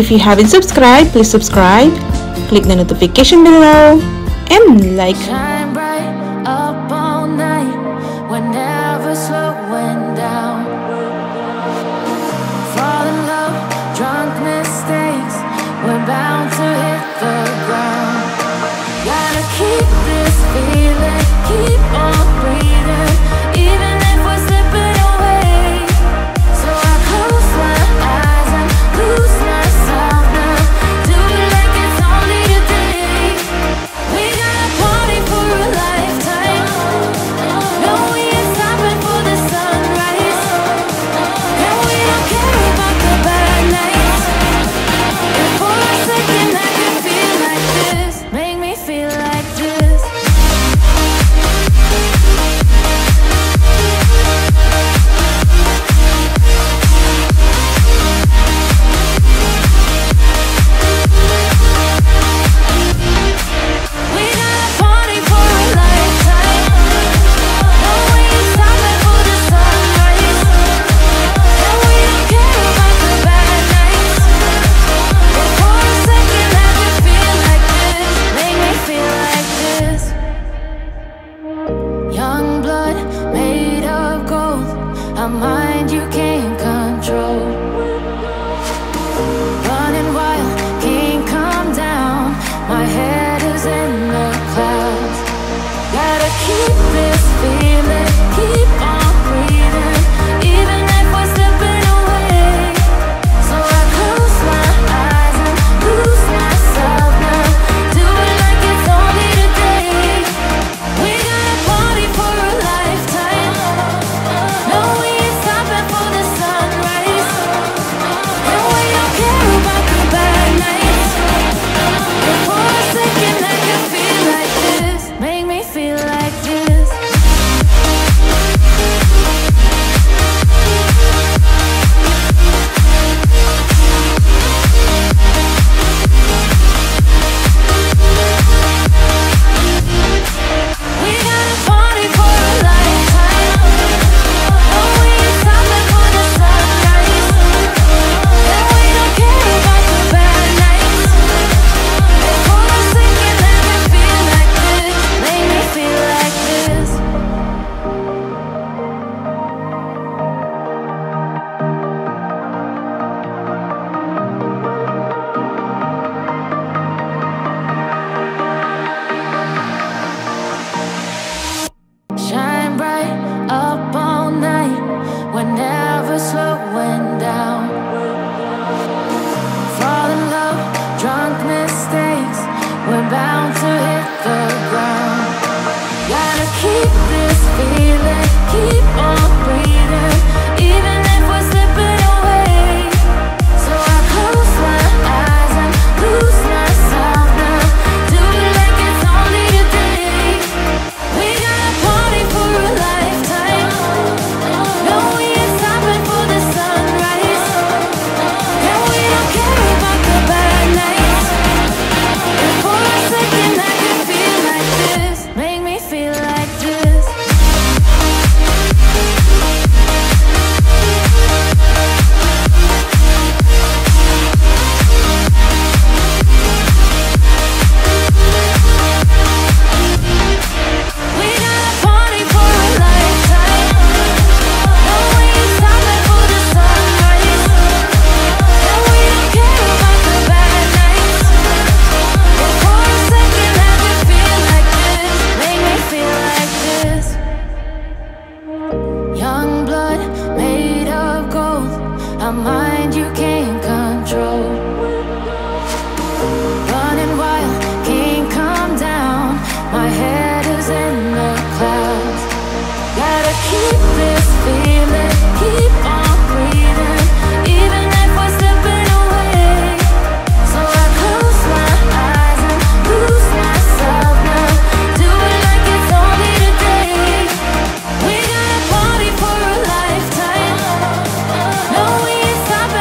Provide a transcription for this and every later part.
If you haven't subscribed, please subscribe, click the notification below and like. Shine bright up all night, we're never slowing down. Fall in love, drunk mistakes, we're bound to hit the ground. Gotta keep this feeling, keep on breathing, even if we're slipping away. So I close my eyes and lose myself now. Do it like it's only a day. We gotta party for a lifetime. No, we ain't stopping for the sunrise. And we don't care about the bad nights. And for a second I can feel like this. Make me feel like this. We gotta party for a lifetime. No, we ain't stopping for the sunrise. And we don't care about the bad nights. And for a second I can feel like this. Make me feel like this. Young blood made of gold, a mind you can't control. Running wild, can't calm down. My head is in the clouds. Gotta keep this feeling, keep on breathing, even if we're slipping away. So I close my eyes and lose myself now. Do it like it's only today. We gotta party for a lifetime. No, we ain't stopping for the sunrise. And we don't care about the bad nights. And for a second I can feel like this. Make me feel like this. We gotta party for a lifetime. No, we ain't stopping for the sunrise. And we don't care about the bad nights. And for a second I can feel like this. Make me feel like this. Shine bright up all night, we're never slowing down. Fall in love, drunk mistakes, we're bound to hit the ground. Gotta keep this feeling, keep on breathing, even if we're slipping away. So I close my eyes and lose myself now. Do it like it's only a day. We gotta party for a lifetime. No, we ain't stopping for the sunrise. And we don't care about the bad nights. And for a second I can feel like this. Make me feel like this. We gotta party for a lifetime. No, we ain't stopping for the sunrise. And we don't care about the bad nights. And for a second I can feel like this. Make me feel like this. Young blood made of gold, a mind you can't control. Running wild, can't calm down. My head is in the clouds. Gotta keep this feeling, keep on breathing, even if we're slipping away. So I close my eyes and lose myself now. Do it like it's only today. We gotta party for a lifetime. No, we ain't stopping.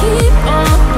Keep on.